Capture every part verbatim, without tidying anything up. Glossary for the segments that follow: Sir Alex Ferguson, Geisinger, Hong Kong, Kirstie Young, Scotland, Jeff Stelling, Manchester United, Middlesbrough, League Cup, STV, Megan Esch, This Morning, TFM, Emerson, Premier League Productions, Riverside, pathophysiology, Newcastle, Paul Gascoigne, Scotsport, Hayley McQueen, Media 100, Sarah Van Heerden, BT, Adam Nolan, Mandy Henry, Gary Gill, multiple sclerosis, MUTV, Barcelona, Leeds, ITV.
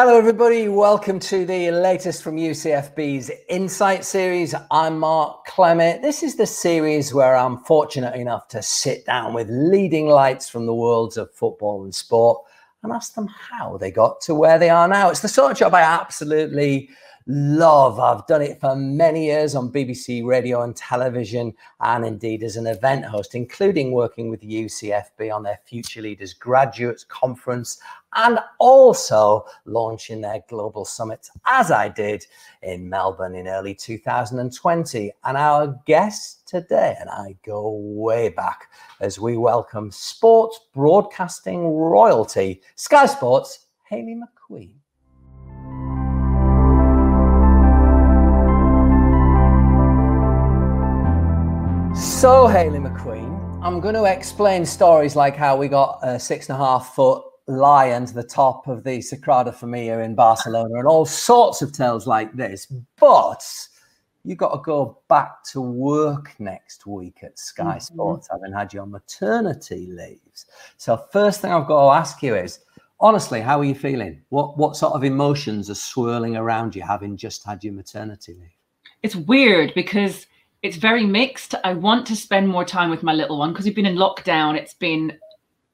Hello everybody, welcome to the latest from U C F B's Insight series. I'm Mark Clemmit. This is the series where I'm fortunate enough to sit down with leading lights from the worlds of football and sport and ask them how they got to where they are now. It's the sort of job I absolutely love. I've done it for many years on B B C radio and television and indeed as an event host, including working with U C F B on their Future Leaders Graduates Conference and also launching their global summits, as I did in Melbourne in early two thousand twenty. And our guest today, and I go way back, as we welcome sports broadcasting royalty, Sky Sports' Hayley McQueen. So, Hayley McQueen, I'm going to explain stories like how we got a six and a half foot lion to the top of the Sagrada Familia in Barcelona and all sorts of tales like this, but you've got to go back to work next week at Sky Sports, mm-hmm. having had your maternity leaves. So first thing I've got to ask you is, honestly, how are you feeling? What, what sort of emotions are swirling around you having just had your maternity leave? It's weird because it's very mixed. I want to spend more time with my little one because we've been in lockdown. It's been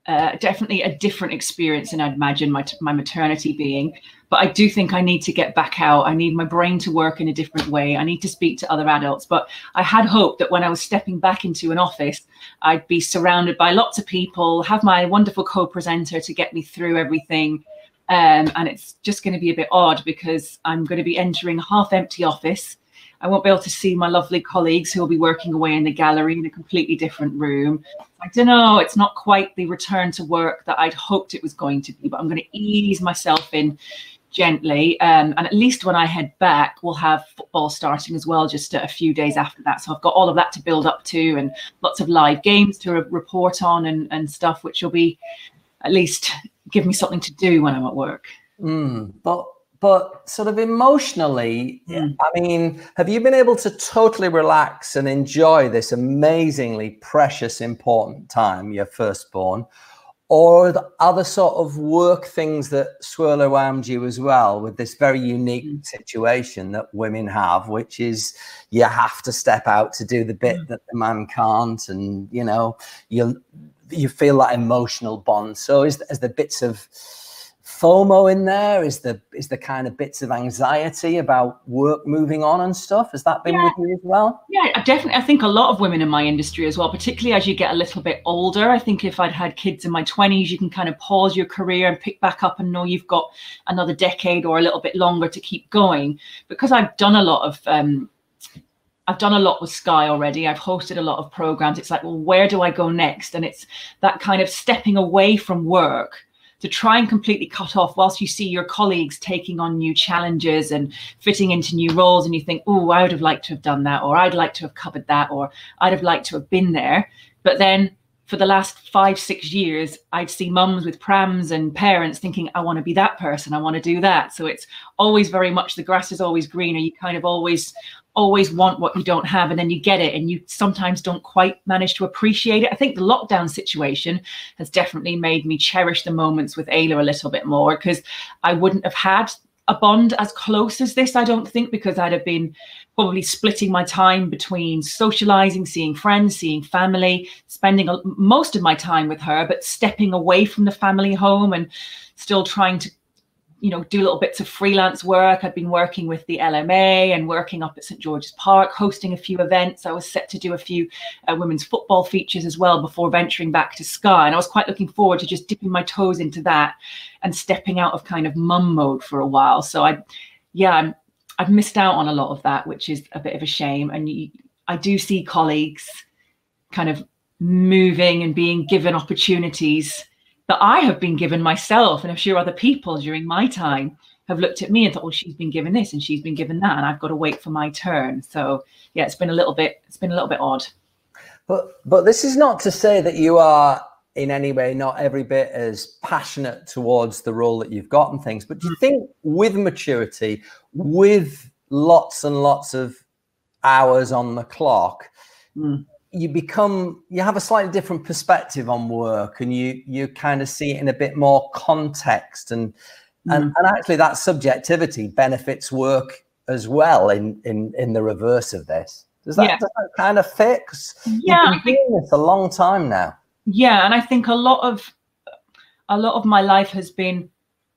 Uh, definitely a different experience than I'd imagine my, my maternity being. But I do think I need to get back out. I need my brain to work in a different way. I need to speak to other adults. But I had hoped that when I was stepping back into an office, I'd be surrounded by lots of people, have my wonderful co-presenter to get me through everything. Um, and it's just going to be a bit odd because I'm going to be entering a half-empty office. I won't be able to see my lovely colleagues who will be working away in the gallery in a completely different room. I don't know, it's not quite the return to work that I'd hoped it was going to be, but I'm going to ease myself in gently. Um, and at least when I head back, we'll have football starting as well, just a few days after that. So I've got all of that to build up to and lots of live games to report on and, and stuff, which will be at least give me something to do when I'm at work. Mm, but But sort of emotionally, yeah. I mean, have you been able to totally relax and enjoy this amazingly precious, important time, your firstborn, or are there sort of work things that swirl around you as well with this very unique mm. situation that women have, which is you have to step out to do the bit mm. that the man can't, and, you know, you you feel that emotional bond. So is, is there bits of FOMO in there? Is the is the kind of bits of anxiety about work moving on and stuff? Has that been yeah. with you as well? Yeah, definitely. I think a lot of women in my industry as well, particularly as you get a little bit older. I think if I'd had kids in my twenties, you can kind of pause your career and pick back up and know you've got another decade or a little bit longer to keep going. Because I've done a lot of um, I've done a lot with Sky already. I've hosted a lot of programs. It's like, well, where do I go next? And it's that kind of stepping away from work to try and completely cut off whilst you see your colleagues taking on new challenges and fitting into new roles. And you think, oh, I would have liked to have done that, or I'd like to have covered that, or I'd have liked to have been there. But then for the last five, six years, I'd see mums with prams and parents thinking, I want to be that person. I want to do that. So it's always very much the grass is always greener. You kind of always, always want what you don't have. And then you get it and you sometimes don't quite manage to appreciate it. I think the lockdown situation has definitely made me cherish the moments with Ayla a little bit more, because I wouldn't have had a bond as close as this, I don't think, because I'd have been probably splitting my time between socializing, seeing friends, seeing family, spending a, most of my time with her, but stepping away from the family home and still trying to, you know, do little bits of freelance work. I'd been working with the L M A and working up at Saint George's Park, hosting a few events. I was set to do a few uh, women's football features as well before venturing back to Sky. And I was quite looking forward to just dipping my toes into that and stepping out of kind of mum mode for a while. So I, yeah, I'm, I've missed out on a lot of that, which is a bit of a shame. And you, I do see colleagues kind of moving and being given opportunities that I have been given myself, and I'm sure other people during my time have looked at me and thought, "Oh, she's been given this and she's been given that, and I've got to wait for my turn." So, yeah, it's been a little bit, it's been a little bit odd. But but this is not to say that you are in any way not every bit as passionate towards the role that you've got and things. But do you think with maturity, with lots and lots of hours on the clock, Mm. you become, you have a slightly different perspective on work, and you, you kind of see it in a bit more context, and And, mm. and actually that subjectivity benefits work as well in, in, in the reverse of this. Does that, yeah. does that kind of fix? Yeah. You've been doing this a long time now. Yeah. And I think a lot of, a lot of my life has been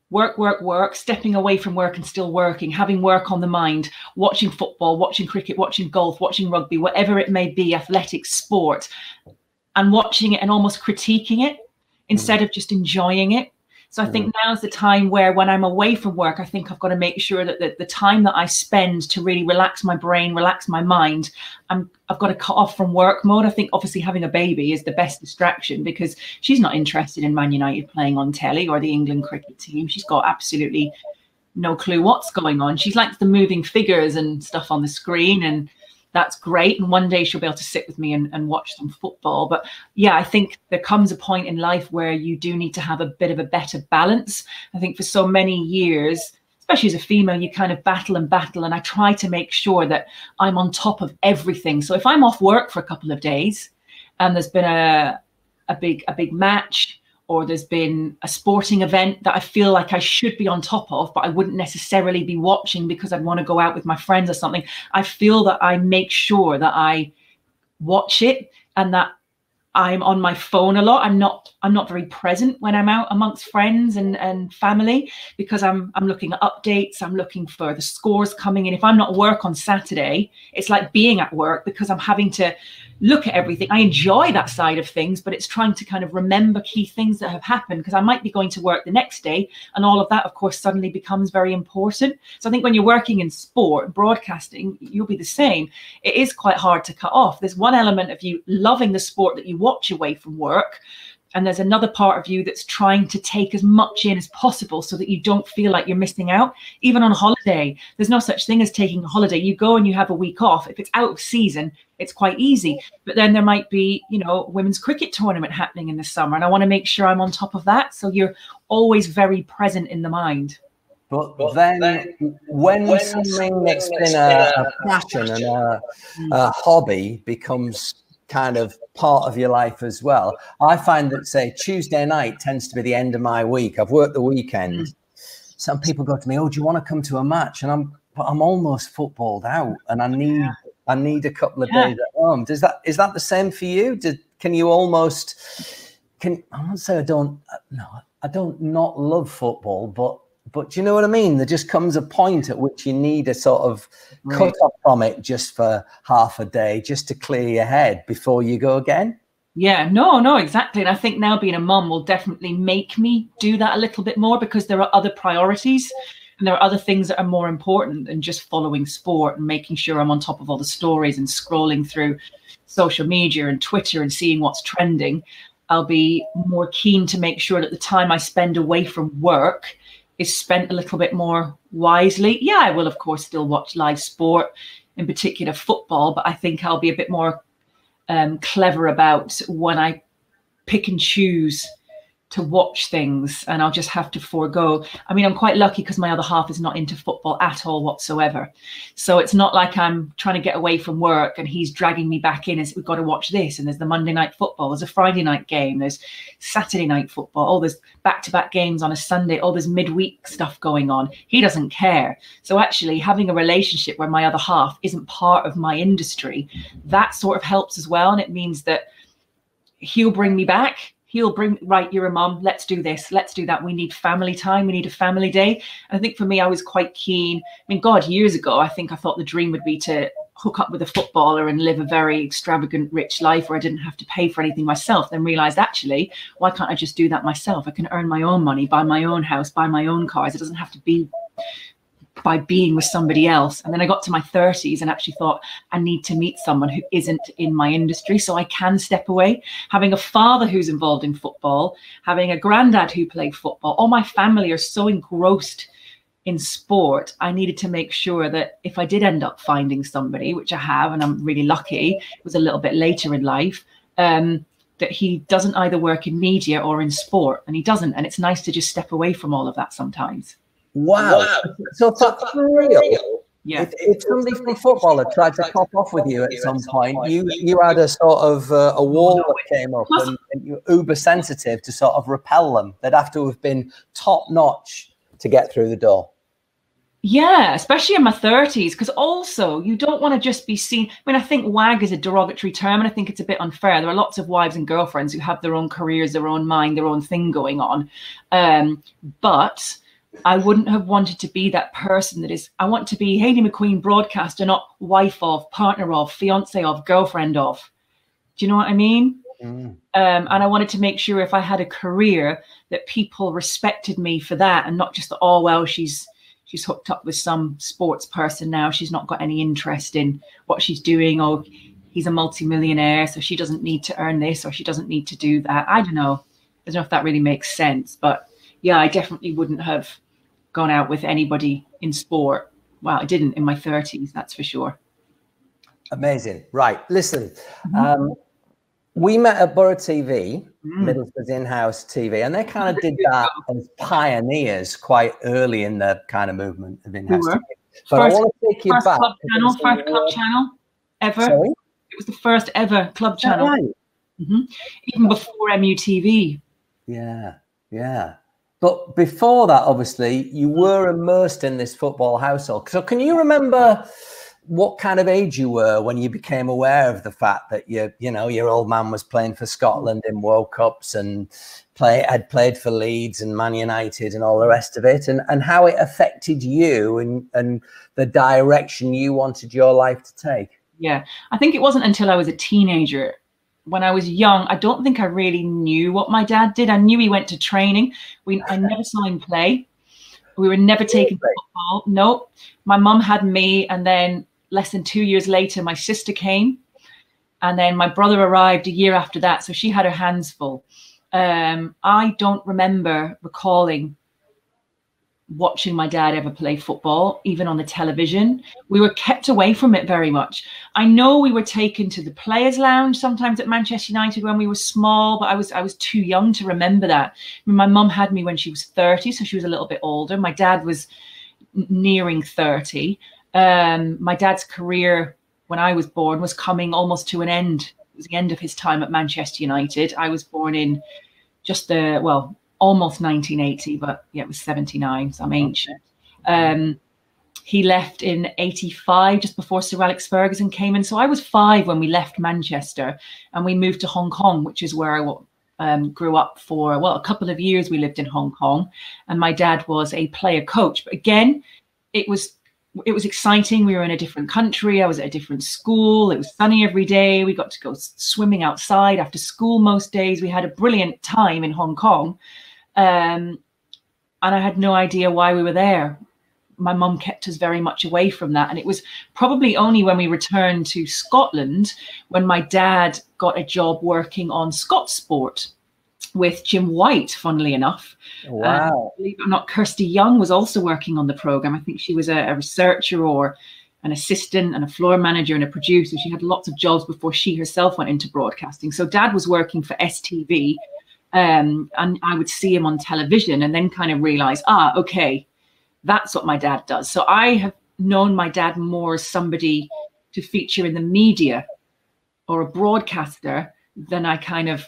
work, work, work, stepping away from work and still working, having work on the mind, watching football, watching cricket, watching golf, watching rugby, whatever it may be, athletics, sport, and watching it and almost critiquing it instead mm. of just enjoying it. So I think mm. now's the time where when I'm away from work, I think I've got to make sure that the, the time that I spend to really relax my brain, relax my mind, I'm, I've got to cut off from work mode. I think obviously having a baby is the best distraction because she's not interested in Man United playing on telly or the England cricket team. She's got absolutely no clue what's going on. She likes the moving figures and stuff on the screen, and that's great. And one day she'll be able to sit with me and, and watch some football. But yeah, I think there comes a point in life where you do need to have a bit of a better balance. I think for so many years, especially as a female, you kind of battle and battle. And I try to make sure that I'm on top of everything. So if I'm off work for a couple of days and there's been a, a big, a big match, or there's been a sporting event that I feel like I should be on top of, but I wouldn't necessarily be watching because I'd want to go out with my friends or something, I feel that I make sure that I watch it and that I'm on my phone a lot. I'm not I'm not very present when I'm out amongst friends and, and family because I'm I'm looking at updates, I'm looking for the scores coming in. If I'm not at work on Saturday, it's like being at work because I'm having to look at everything. I enjoy that side of things, but it's trying to kind of remember key things that have happened because I might be going to work the next day, and all of that, of course, suddenly becomes very important. So I think when you're working in sport, broadcasting, you'll be the same. It is quite hard to cut off. There's one element of you loving the sport that you watch away from work, and there's another part of you that's trying to take as much in as possible so that you don't feel like you're missing out. Even on holiday, there's no such thing as taking a holiday. You go and you have a week off. If it's out of season, it's quite easy. But then there might be, you know, women's cricket tournament happening in the summer, and I want to make sure I'm on top of that. So you're always very present in the mind. But then, when, when something that's been a, a passion and a, a hobby becomes kind of part of your life as well. I find that, say, Tuesday night tends to be the end of my week. I've worked the weekend. Mm. Some people go to me, "Oh, do you want to come to a match?" And I'm, but I'm almost footballed out, and I need, yeah. I need a couple of yeah. days at home. Does that is that the same for you? Did, can you almost? Can I won't say I don't. No, I don't not love football, but but do you know what I mean? There just comes a point at which you need a sort of right. cut off from it just for half a day, just to clear your head before you go again. Yeah, no, no, exactly. And I think now being a mum will definitely make me do that a little bit more because there are other priorities and there are other things that are more important than just following sport and making sure I'm on top of all the stories and scrolling through social media and Twitter and seeing what's trending. I'll be more keen to make sure that the time I spend away from work is spent a little bit more wisely. Yeah, I will, of course, still watch live sport, in particular football, but I think I'll be a bit more um, clever about when I pick and choose to watch things, and I'll just have to forego. I mean, I'm quite lucky because my other half is not into football at all whatsoever. So it's not like I'm trying to get away from work and he's dragging me back in as we've got to watch this. And there's the Monday night football, there's a Friday night game, there's Saturday night football, oh, there's back-to-back games on a Sunday, oh, there's midweek stuff going on. He doesn't care. So actually having a relationship where my other half isn't part of my industry, that sort of helps as well. And it means that he'll bring me back. He'll bring, right, you're a mum, let's do this, let's do that. We need family time, we need a family day. And I think for me, I was quite keen. I mean, God, years ago, I think I thought the dream would be to hook up with a footballer and live a very extravagant, rich life where I didn't have to pay for anything myself. Then realised, actually, why can't I just do that myself? I can earn my own money, buy my own house, buy my own cars. It doesn't have to be by being with somebody else. And then I got to my thirties and actually thought, I need to meet someone who isn't in my industry so I can step away. Having a father who's involved in football, having a granddad who played football, all my family are so engrossed in sport. I needed to make sure that if I did end up finding somebody, which I have, and I'm really lucky, it was a little bit later in life, um, that he doesn't either work in media or in sport, and he doesn't. And it's nice to just step away from all of that sometimes. Wow. wow. So, so that's real. Yeah. If, if somebody from football had tried to pop off with you at some point, you you had a sort of uh, a wall that came up, and, and you were uber sensitive to sort of repel them. They'd have to have been top notch to get through the door. Yeah, especially in my thirties, because also you don't want to just be seen. I mean, I think wag is a derogatory term, and I think it's a bit unfair. There are lots of wives and girlfriends who have their own careers, their own mind, their own thing going on. Um, but I wouldn't have wanted to be that person that is, I want to be Hayley McQueen broadcaster, not wife of, partner of, fiance of, girlfriend of. Do you know what I mean? Mm. Um, and I wanted to make sure if I had a career that people respected me for that, and not just that, oh, well, she's, she's hooked up with some sports person now. She's not got any interest in what she's doing. Or he's a multimillionaire, so she doesn't need to earn this, or she doesn't need to do that. I don't know. I don't know if that really makes sense. But yeah, I definitely wouldn't have gone out with anybody in sport. Well, I didn't in my thirties, that's for sure. Amazing. Right. Listen, mm-hmm. um, we met at Boro T V, mm. Middlesbrough's in-house T V, and they kind of did that as pioneers quite early in the kind of movement of in-house T V. But first, I want to take you first back. Club channel, first club world. channel ever. Sorry? It was the first ever club channel, right? mm-hmm. Even before M U T V. Yeah, yeah. But before that, obviously, you were immersed in this football household. So can you remember what kind of age you were when you became aware of the fact that you, you know, your old man was playing for Scotland in World Cups and play had played for Leeds and Man United and all the rest of it, and and how it affected you and and the direction you wanted your life to take? Yeah, I think it wasn't until I was a teenager. When I was young, I don't think I really knew what my dad did. I knew he went to training. We I never saw him play. We were never taken to football. Nope. My mum had me, and then less than two years later, my sister came, and then my brother arrived a year after that. So she had her hands full. Um, I don't remember recalling watching my dad ever play football, even on the television. We were kept away from it very much. I know we were taken to the players' lounge sometimes at Manchester United when we were small, but I was I was too young to remember that. I mean, my mum had me when she was thirty, so she was a little bit older. My dad was nearing thirty. Um, my dad's career when I was born was coming almost to an end. It was the end of his time at Manchester United. I was born in just the, well, almost nineteen eighty, but yeah, it was seventy-nine, so I'm ancient. Um, he left in eighty-five, just before Sir Alex Ferguson came in. So I was five when we left Manchester, and we moved to Hong Kong, which is where I um, grew up for, well, a couple of years we lived in Hong Kong, and my dad was a player coach. But again, it was It was exciting. We were in a different country. I was at a different school. It was sunny every day. We got to go swimming outside after school most days. We had a brilliant time in Hong Kong. Um, and I had no idea why we were there. My mum kept us very much away from that. And it was probably only when we returned to Scotland when my dad got a job working on Scotsport with Jim White, funnily enough. Wow. Um, believe it or not, Kirstie Young was also working on the programme. I think she was a, a researcher or an assistant and a floor manager and a producer. She had lots of jobs before she herself went into broadcasting. So Dad was working for S T V, um, and I would see him on television and then kind of realise, ah, okay, that's what my dad does. So I have known my dad more as somebody to feature in the media or a broadcaster than I kind of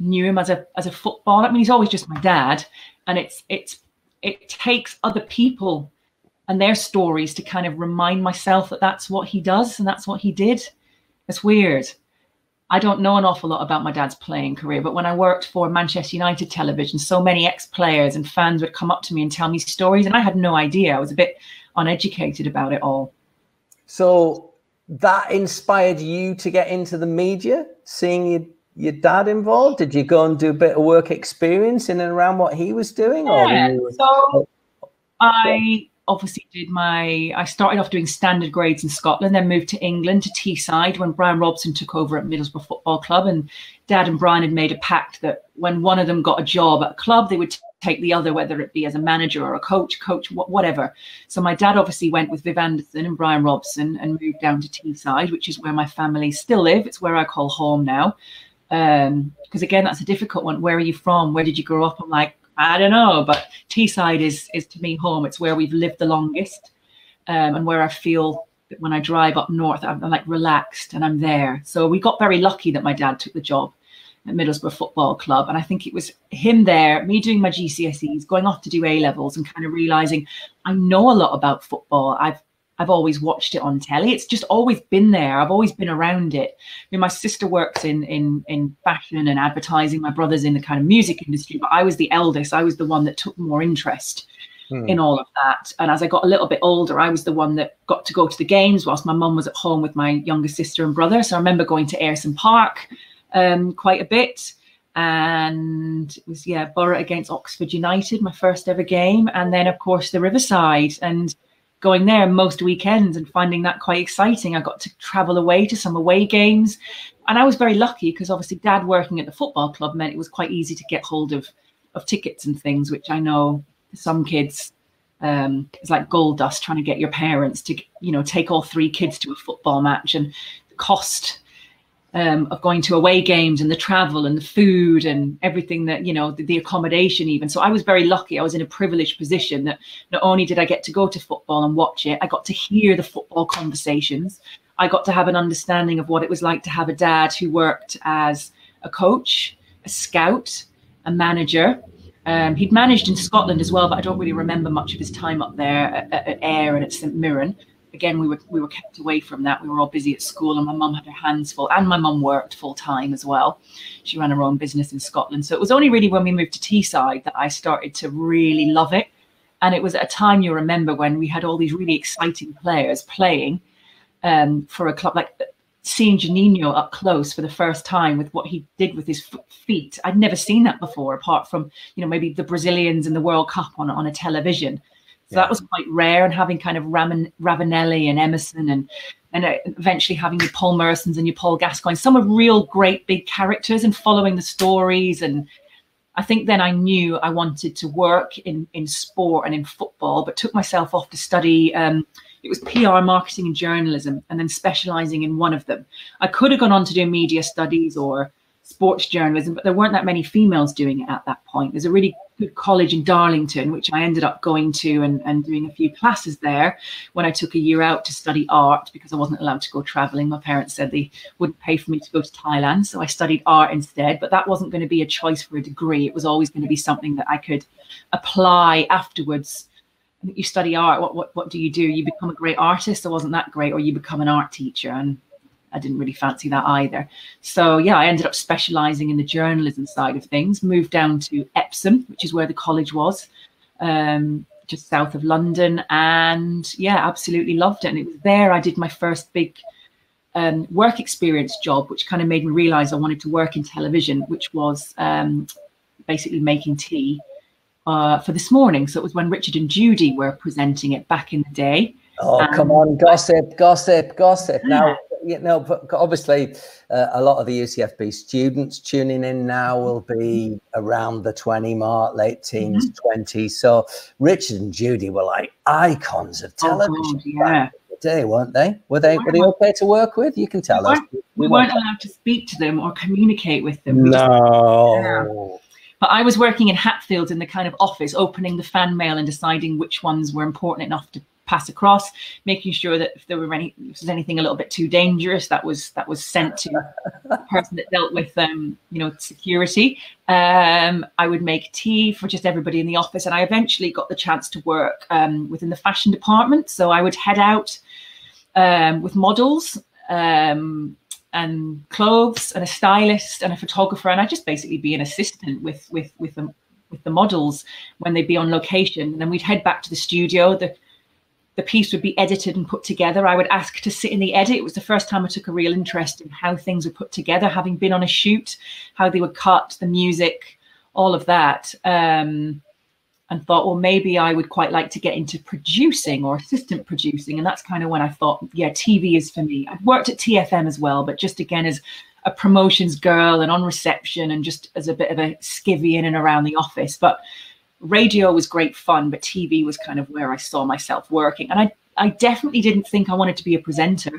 knew him as a as a footballer. I mean, he's always just my dad, and it's it's it takes other people and their stories to kind of remind myself that that's what he does and that's what he did. It's weird. I don't know an awful lot about my dad's playing career, but when I worked for Manchester United television, so many ex-players and fans would come up to me and tell me stories, and I had no idea. I was a bit uneducated about it all. So that inspired you to get into the media, seeing you your dad involved? Did you go and do a bit of work experience in and around what he was doing? Yeah, or so I obviously did my, I started off doing standard grades in Scotland, then moved to England, to Teesside, when Brian Robson took over at Middlesbrough Football Club. And Dad and Brian had made a pact that when one of them got a job at a club, they would take the other, whether it be as a manager or a coach, coach, whatever. So my dad obviously went with Viv Anderson and Brian Robson and moved down to Teesside, which is where my family still live. It's where I call home now. Um, because again, that's a difficult one. Where are you from? Where did you grow up? I'm like, I don't know, but Teesside is, is to me home. It's where we've lived the longest, um, and where I feel that when I drive up north, I'm, I'm like relaxed and I'm there. So we got very lucky that my dad took the job at Middlesbrough Football Club. And I think it was him there, me doing my G C S Es, going off to do A levels and kind of realising I know a lot about football. I've I've always watched it on telly. It's just always been there. I've always been around it. I mean, my sister works in in in fashion and advertising. My brother's in the kind of music industry, but I was the eldest. I was the one that took more interest mm. in all of that. And as I got a little bit older, I was the one that got to go to the games whilst my mum was at home with my younger sister and brother. So I remember going to Ayrton Park um, quite a bit. And it was, yeah, Boro against Oxford United, my first ever game. And then, of course, the Riverside. And going there most weekends and finding that quite exciting. I got to travel away to some away games, and I was very lucky because obviously Dad working at the football club meant it was quite easy to get hold of of tickets and things, which I know some kids, um, it's like gold dust trying to get your parents to, you know, take all three kids to a football match, and the cost um, of going to away games and the travel and the food and everything that, you know, the, the accommodation even. So I was very lucky. I was in a privileged position that not only did I get to go to football and watch it, I got to hear the football conversations. I got to have an understanding of what it was like to have a dad who worked as a coach, a scout, a manager. Um, he'd managed in Scotland as well, but I don't really remember much of his time up there at, at Ayr and at St Mirren. Again, we were we were kept away from that. We were all busy at school, and my mum had her hands full. And my mum worked full time as well. She ran her own business in Scotland. So it was only really when we moved to Teesside that I started to really love it. And it was at a time, you remember, when we had all these really exciting players playing um, for a club, like seeing Janino up close for the first time with what he did with his feet. I'd never seen that before, apart from, you know, maybe the Brazilians in the World Cup on on a television. So that was quite rare, and having kind of Raman, Ravanelli and Emerson and and eventually having your Paul Mersons and your Paul Gascoigne, some of real great big characters, and following the stories. And I think then I knew I wanted to work in, in sport and in football, but took myself off to study. Um, it was P R, marketing and journalism, and then specialising in one of them. I could have gone on to do media studies or sports journalism, but there weren't that many females doing it at that point. There's a really good college in Darlington, which I ended up going to and, and doing a few classes there when I took a year out to study art, because I wasn't allowed to go traveling. My parents said they wouldn't pay for me to go to Thailand, so I studied art instead. But that wasn't going to be a choice for a degree. It was always going to be something that I could apply afterwards. I think you study art, what, what, what do you do? You become a great artist, or wasn't that great, or you become an art teacher. And I didn't really fancy that either. So yeah, I ended up specialising in the journalism side of things, moved down to Epsom, which is where the college was, um, just south of London. And yeah, absolutely loved it. And it was there I did my first big um, work experience job, which kind of made me realise I wanted to work in television, which was um, basically making tea uh, for This Morning. So it was when Richard and Judy were presenting it back in the day. Oh, um, come on, gossip, gossip, gossip. Yeah. Now, you know, but obviously uh, a lot of the U C F B students tuning in now will be around the twenty mark, late teens, mm-hmm. twenties. So Richard and Judy were like icons of television. Oh, yeah. Day, weren't they? Were they were they okay to work with? You can tell we us. We, we weren't allowed to speak to them or communicate with them. We no. But I was working in Hatfield in the kind of office, opening the fan mail and deciding which ones were important enough to pass across, making sure that if there were any, if there was anything a little bit too dangerous, that was that was sent to the person that dealt with, um, you know, security. Um, I would make tea for just everybody in the office, and I eventually got the chance to work um, within the fashion department. So I would head out um, with models um, and clothes, and a stylist and a photographer, and I'd just basically be an assistant with with with them with the models when they'd be on location. And then we'd head back to the studio. The The piece would be edited and put together. I would ask to sit in the edit. It was the first time I took a real interest in how things were put together, having been on a shoot, how they were cut, the music, all of that. Um, and thought, well, maybe I would quite like to get into producing or assistant producing. And that's kind of when I thought, yeah, T V is for me. I've worked at T F M as well, but just again as a promotions girl and on reception and just as a bit of a skivvy in and around the office. But radio was great fun, but T V was kind of where I saw myself working. And I, I definitely didn't think I wanted to be a presenter.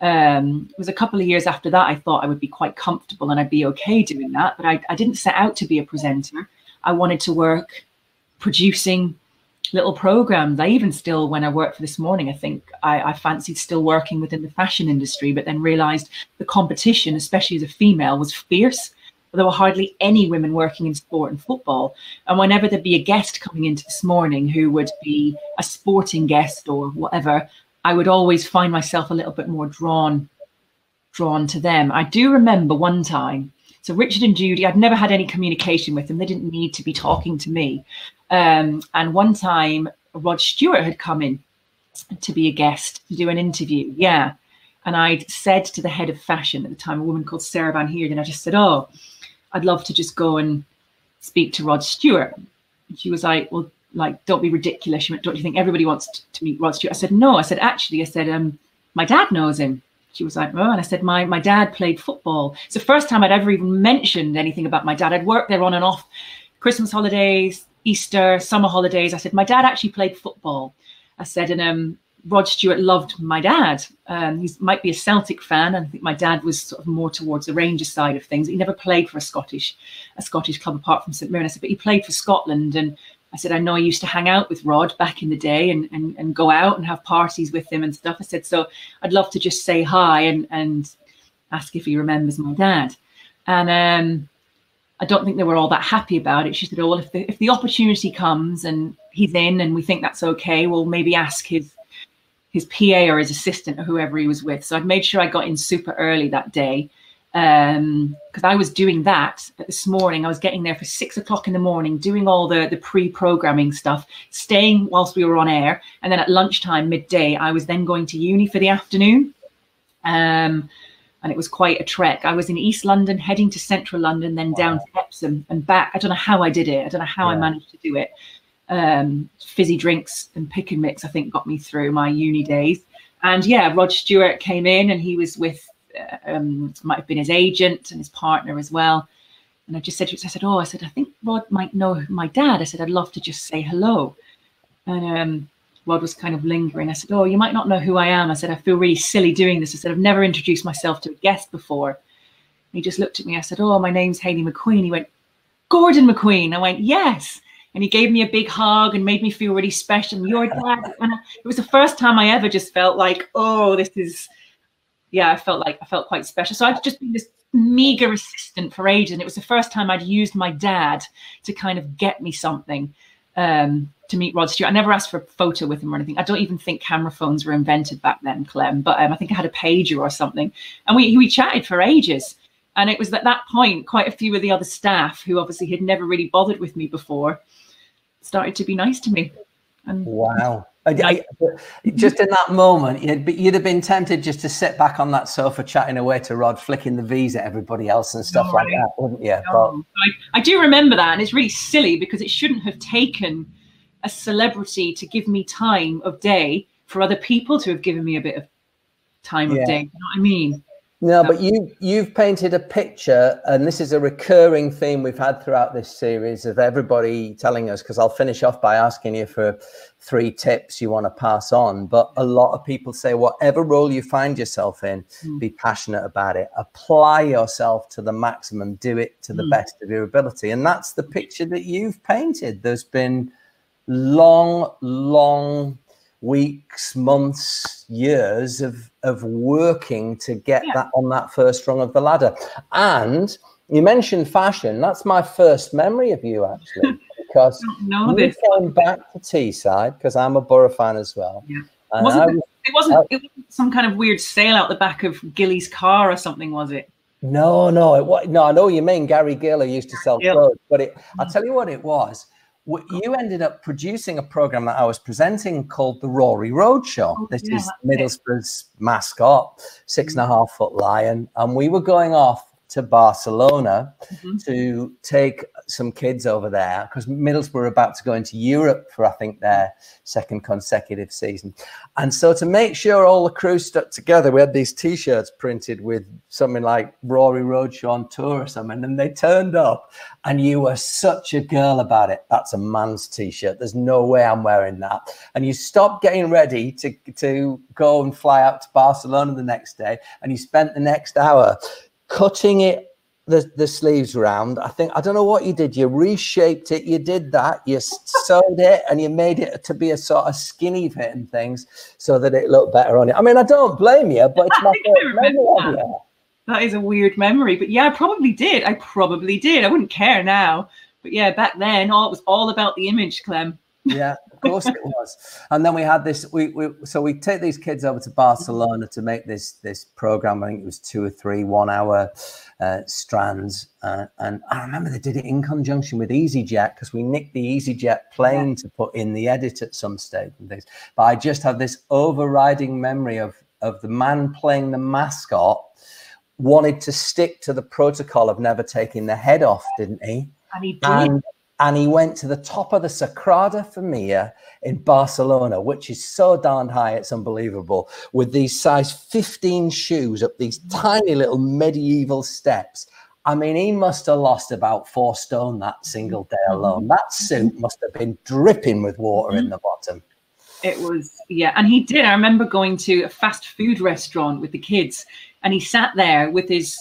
Um, it was a couple of years after that I thought I would be quite comfortable and I'd be okay doing that. But I, I didn't set out to be a presenter. I wanted to work producing little programs. I even still, when I worked for This Morning, I think I, I fancied still working within the fashion industry, but then realised the competition, especially as a female, was fierce. but there were hardly any women working in sport and football. And whenever there'd be a guest coming into This Morning who would be a sporting guest or whatever, I would always find myself a little bit more drawn, drawn to them. I do remember one time, so Richard and Judy, I'd never had any communication with them. They didn't need to be talking to me. Um, and one time Rod Stewart had come in to be a guest, to do an interview. Yeah. And I'd said to the head of fashion at the time, a woman called Sarah Van Heerden, I just said, oh, I'd love to just go and speak to Rod Stewart. And she was like, well, like, don't be ridiculous. She went, don't you think everybody wants to, to meet Rod Stewart? I said, no. I said, actually, I said, um, my dad knows him. She was like, oh, and I said, my, my dad played football. It's the first time I'd ever even mentioned anything about my dad. I'd worked there on and off, Christmas holidays, Easter, summer holidays. I said, my dad actually played football. I said, and um, Rod Stewart loved my dad. Um, he might be a Celtic fan. I think my dad was sort of more towards the Rangers side of things. He never played for a Scottish, a Scottish club apart from St Mirren. I said, but he played for Scotland. And I said, I know I used to hang out with Rod back in the day and, and, and go out and have parties with him and stuff. I said, so I'd love to just say hi and, and ask if he remembers my dad. And um, I don't think they were all that happy about it. She said, oh, well, if the, if the opportunity comes and he's in and we think that's okay, we'll maybe ask his, his P A or his assistant or whoever he was with. So I'd made sure I got in super early that day, um because I was doing that This Morning. I was getting there for six o'clock in the morning, doing all the the pre-programming stuff, staying whilst we were on air, and then at lunchtime, midday, I was then going to uni for the afternoon, um and it was quite a trek. I was in East London, heading to Central London, then wow. down to Epsom and back. I don't know how I did it. I don't know how yeah. I managed to do it. Um fizzy drinks and pick and mix, I think, got me through my uni days. And yeah, Rod Stewart came in, and he was with Um, might have been his agent and his partner as well. And I just said, I said, oh, I said, I think Rod might know my dad. I said, I'd love to just say hello. And um, Rod was kind of lingering. I said, oh, you might not know who I am. I said, I feel really silly doing this. I said, I've never introduced myself to a guest before. And he just looked at me. I said, oh, my name's Hayley McQueen. He went, Gordon McQueen. I went, yes. And he gave me a big hug and made me feel really special. Your dad. And I, it was the first time I ever just felt like, oh, this is... Yeah, I felt like I felt quite special. So I'd just been this meager assistant for ages, and it was the first time I'd used my dad to kind of get me something, um, to meet Rod Stewart. I never asked for a photo with him or anything. I don't even think camera phones were invented back then, Clem, but um, I think I had a pager or something. And we, we chatted for ages. And it was at that point, quite a few of the other staff who obviously had never really bothered with me before started to be nice to me. And wow. I, I, just in that moment, you'd, be, you'd have been tempted just to sit back on that sofa chatting away to Rod, flicking the V's at everybody else and stuff no, like that, wouldn't you? No. But, I, I do remember that, and it's really silly because it shouldn't have taken a celebrity to give me time of day for other people to have given me a bit of time yeah. of day. You know what I mean? No, but you, you've painted a picture, and this is a recurring theme we've had throughout this series of everybody telling us, because I'll finish off by asking you for three tips you want to pass on. But a lot of people say, whatever role you find yourself in, mm. be passionate about it. Apply yourself to the maximum. Do it to the mm. best of your ability. And that's the picture that you've painted. There's been long, long weeks, months, years of of working to get yeah. that on that first rung of the ladder. And you mentioned fashion. That's my first memory of you, actually, because you came back to Teesside, because I'm a Boro fan as well. Yeah. And wasn't I was, the, it wasn't I, it wasn't some kind of weird sale out the back of Gilly's car or something, was it? No, no, it was no. I know what you mean. Gary Gill, who used to sell yeah. clothes, but it, I'll tell you what it was. You ended up producing a program that I was presenting called the Rory Roadshow. Oh, this yeah, is Middlesbrough's it. mascot, six and a half foot lion. And we were going off to Barcelona mm-hmm. to take some kids over there because Middlesbrough were about to go into Europe for, I think, their second consecutive season. And so to make sure all the crew stuck together, we had these T-shirts printed with something like Rory Roadshow on tour or something, and they turned up, and you were such a girl about it. That's a man's T-shirt. There's no way I'm wearing that. And you stopped getting ready to, to go and fly out to Barcelona the next day, and you spent the next hour cutting it, the, the sleeves round. I think, I don't know what you did. You reshaped it. You did that. You sewed it, and you made it to be a sort of skinny fit and things so that it looked better on you. I mean, I don't blame you, but it's my first memory of you. That is a weird memory. But yeah, I probably did. I probably did. I wouldn't care now. But yeah, back then, all it was all about the image, Clem. Yeah, of course it was. And then we had this, we, we so we take these kids over to Barcelona to make this this program. I think it was two or three one hour uh, strands. Uh, and I remember they did it in conjunction with EasyJet, because we nicked the EasyJet plane yeah. to put in the edit at some stage and things. But I just have this overriding memory of of the man playing the mascot wanted to stick to the protocol of never taking the head off, didn't he? And he did. And, and he went to the top of the Sagrada Familia in Barcelona, which is so darn high, it's unbelievable, with these size fifteen shoes up these tiny little medieval steps. I mean, he must have lost about four stone that single day alone. That suit must have been dripping with water in the bottom. It was, yeah. And he did. I remember going to a fast food restaurant with the kids, and he sat there with his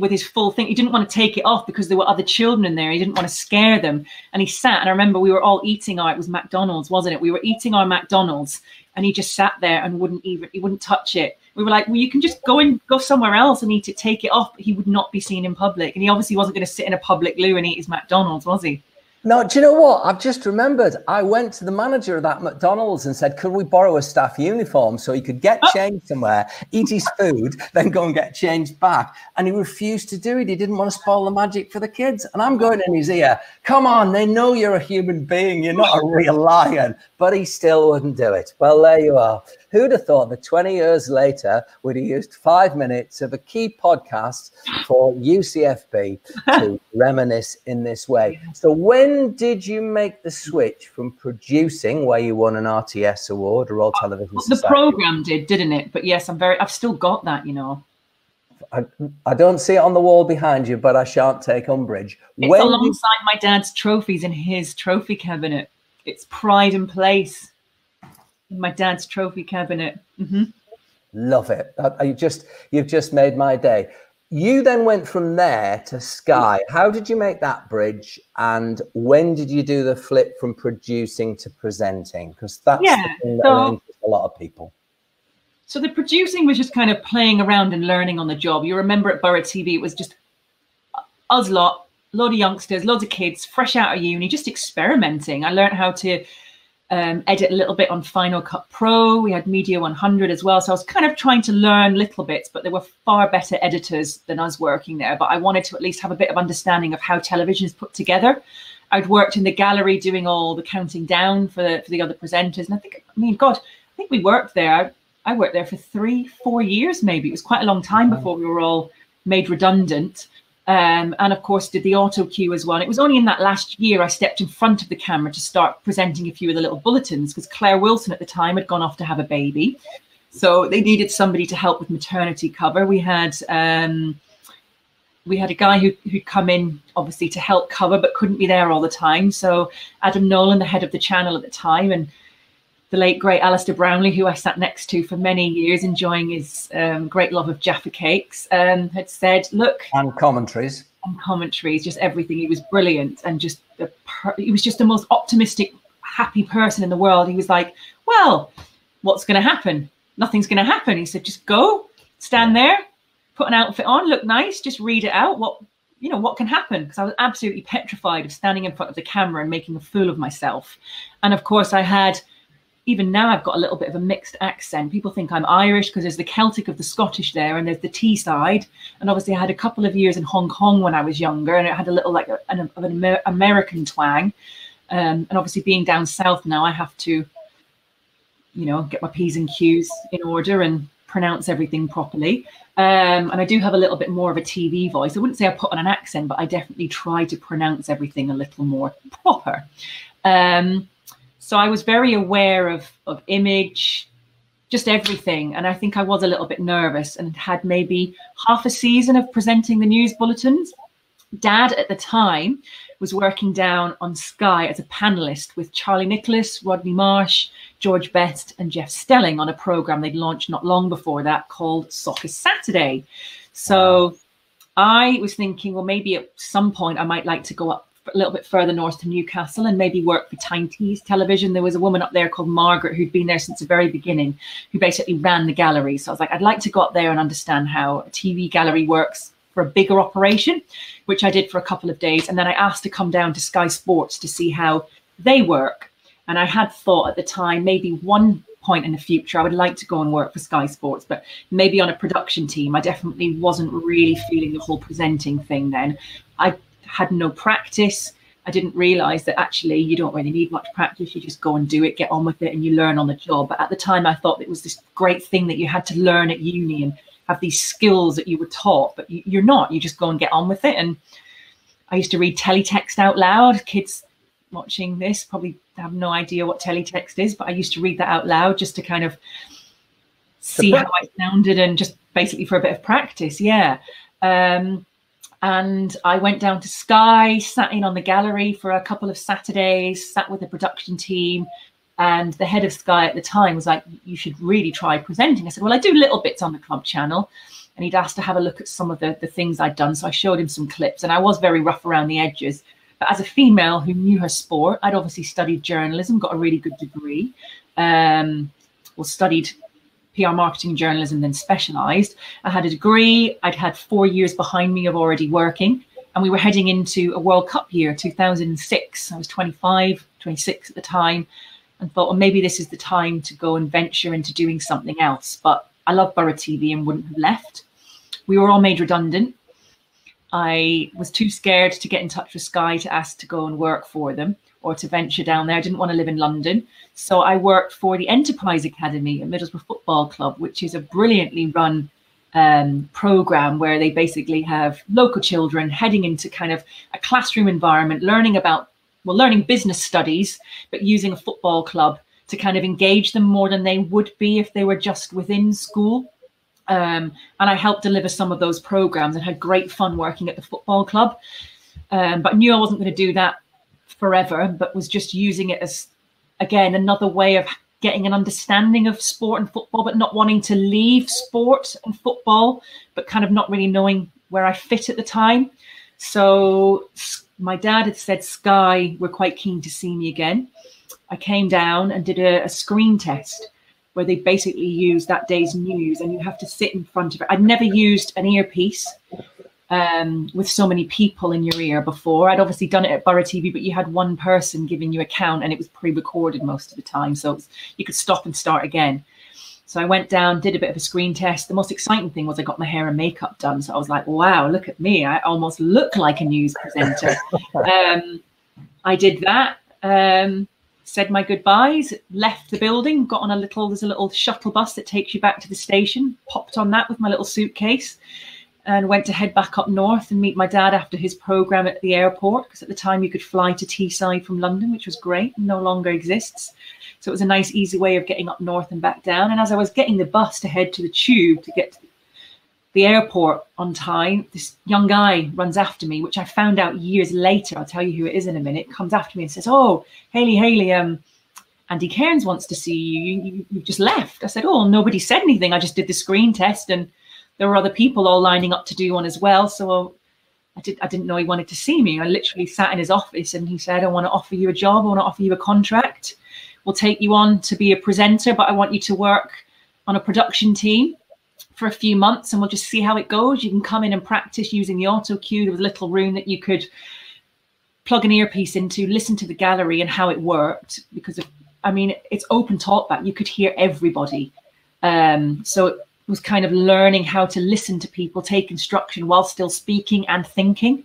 with his full thing. He didn't want to take it off because there were other children in there. He didn't want to scare them. And he sat, and I remember we were all eating our, it was McDonald's, wasn't it? We were eating our McDonald's, and he just sat there and wouldn't even, he wouldn't touch it. We were like, well, you can just go and go somewhere else and eat it, take it off. But he would not be seen in public. And he obviously wasn't going to sit in a public loo and eat his McDonald's, was he? No, do you know what? I've just remembered. I went to the manager of that McDonald's and said, could we borrow a staff uniform so he could get changed somewhere, eat his food, then go and get changed back? And he refused to do it. He didn't want to spoil the magic for the kids. And I'm going in his ear, come on, they know you're a human being. You're not a real lion. But he still wouldn't do it. Well, there you are. Who'd have thought that twenty years later we'd have used five minutes of a key podcast for U C F B to reminisce in this way? So when did you make the switch from producing, where you won an R T S award, Royal Television well, Society? The programme did, didn't it? But yes, I'm very, I've still got that, you know. I, I don't see it on the wall behind you, but I shan't take umbrage. It's when alongside you... my dad's trophies in his trophy cabinet. It's pride and place. In my dad's trophy cabinet. Mm-hmm. Love it. You just, you've just made my day. You then went from there to Sky. How did you make that bridge? And when did you do the flip from producing to presenting? Because that's yeah, the thing that so, interests a lot of people. So the producing was just kind of playing around and learning on the job. You remember at Boro T V, it was just us lot, a lot of youngsters, loads of kids, fresh out of uni, just experimenting. I learned how to... Um, edit a little bit on Final Cut Pro. We had Media one hundred as well. So I was kind of trying to learn little bits, but there were far better editors than us working there. But I wanted to at least have a bit of understanding of how television is put together. I'd worked in the gallery doing all the counting down for the, for the other presenters. And I think, I mean, God, I think we worked there. I, I worked there for three, four years, maybe. It was quite a long time before we were all made redundant. Um, and of course, did the auto cue as well. And it was only in that last year I stepped in front of the camera to start presenting a few of the little bulletins, because Claire Wilson at the time had gone off to have a baby. So they needed somebody to help with maternity cover. We had um, we had a guy who, who'd come in, obviously, to help cover, but couldn't be there all the time. So Adam Nolan, the head of the channel at the time, and the late, great Alistair Brownlee, who I sat next to for many years, enjoying his um, great love of Jaffa Cakes, um, had said, look... And commentaries. And commentaries, just everything. He was brilliant and just... The per he was just the most optimistic, happy person in the world. He was like, well, what's going to happen? Nothing's going to happen. He said, just go, stand there, put an outfit on, look nice, just read it out. What, you know, what can happen? Because I was absolutely petrified of standing in front of the camera and making a fool of myself. And, of course, I had... Even now, I've got a little bit of a mixed accent. People think I'm Irish because there's the Celtic of the Scottish there, and there's the Teesside. And obviously, I had a couple of years in Hong Kong when I was younger, and it had a little like a, an, of an Amer American twang. Um, and obviously, being down south now, I have to, you know, get my P's and Q's in order and pronounce everything properly. Um, and I do have a little bit more of a T V voice. I wouldn't say I put on an accent, but I definitely try to pronounce everything a little more proper. Um, So I was very aware of, of image, just everything. And I think I was a little bit nervous and had maybe half a season of presenting the news bulletins. Dad at the time was working down on Sky as a panellist with Charlie Nicholas, Rodney Marsh, George Best and Jeff Stelling on a programme they'd launched not long before that called Soccer Saturday. So I was thinking, well, maybe at some point I might like to go up a little bit further north to Newcastle and maybe work for Tyne's television. There was a woman up there called Margaret who'd been there since the very beginning, who basically ran the gallery. So I was like, I'd like to go up there and understand how a T V gallery works for a bigger operation, which I did for a couple of days. And then I asked to come down to Sky Sports to see how they work. And I had thought at the time, maybe one point in the future, I would like to go and work for Sky Sports, but maybe on a production team. I definitely wasn't really feeling the whole presenting thing then. I had no practice. I didn't realize that actually you don't really need much practice. You just go and do it, get on with it, and you learn on the job. But at the time, I thought it was this great thing that you had to learn at uni and have these skills that you were taught, but you're not. You just go and get on with it. And I used to read teletext out loud. Kids watching this probably have no idea what teletext is, but I used to read that out loud just to kind of see how I sounded and just basically for a bit of practice. Yeah. Um, And I went down to Sky, sat in on the gallery for a couple of Saturdays, sat with the production team, and the head of Sky at the time was like, you should really try presenting. I said, well, I do little bits on the club channel. And he'd asked to have a look at some of the, the things I'd done. So I showed him some clips, and I was very rough around the edges. But as a female who knew her sport, I'd obviously studied journalism, got a really good degree, um, or studied P R marketing, journalism, then specialised. I had a degree. I'd had four years behind me of already working. And we were heading into a World Cup year, two thousand six. I was twenty-five, twenty-six at the time, and thought, well, maybe this is the time to go and venture into doing something else. But I love Boro T V and wouldn't have left. We were all made redundant. I was too scared to get in touch with Sky to ask to go and work for them or to venture down there. I didn't want to live in London. So I worked for the Enterprise Academy at Middlesbrough Football Club, which is a brilliantly run um, program where they basically have local children heading into kind of a classroom environment, learning about, well, learning business studies, but using a football club to kind of engage them more than they would be if they were just within school. Um, and I helped deliver some of those programs and had great fun working at the football club, um, but knew I wasn't going to do that forever, but was just using it as, again, another way of getting an understanding of sport and football, but not wanting to leave sport and football, but kind of not really knowing where I fit at the time. So my dad had said Sky were quite keen to see me again. I came down and did a, a screen test where they basically use that day's news and you have to sit in front of it. I'd never used an earpiece um, with so many people in your ear before. I'd obviously done it at Boro T V, but you had one person giving you a count and it was pre-recorded most of the time. So it was, you could stop and start again. So I went down, did a bit of a screen test. The most exciting thing was I got my hair and makeup done. So I was like, wow, look at me. I almost look like a news presenter. um, I did that. Um, said my goodbyes, left the building, got on a little, there's a little shuttle bus that takes you back to the station, popped on that with my little suitcase and went to head back up north and meet my dad after his programme at the airport, because at the time you could fly to Teesside from London, which was great, no longer exists. So it was a nice, easy way of getting up north and back down. And as I was getting the bus to head to the tube to get to the airport on time, this young guy runs after me, which I found out years later. I'll tell you who it is in a minute. Comes after me and says, "Oh, Hayley, Hayley, um, Andy Cairns wants to see you. You, you. You've just left." I said, "Oh, nobody said anything. I just did the screen test, and there were other people all lining up to do one as well. So I did. I didn't know he wanted to see me. I literally sat in his office, and he said, "I want to offer you a job. I want to offer you a contract. We'll take you on to be a presenter, but I want you to work on a production team for a few months and we'll just see how it goes. You can come in and practice using the auto cue. There was a little room that you could plug an earpiece into, listen to the gallery and how it worked, because of, I mean, it's open talkback. You could hear everybody. Um, so it was kind of learning how to listen to people, take instruction while still speaking and thinking,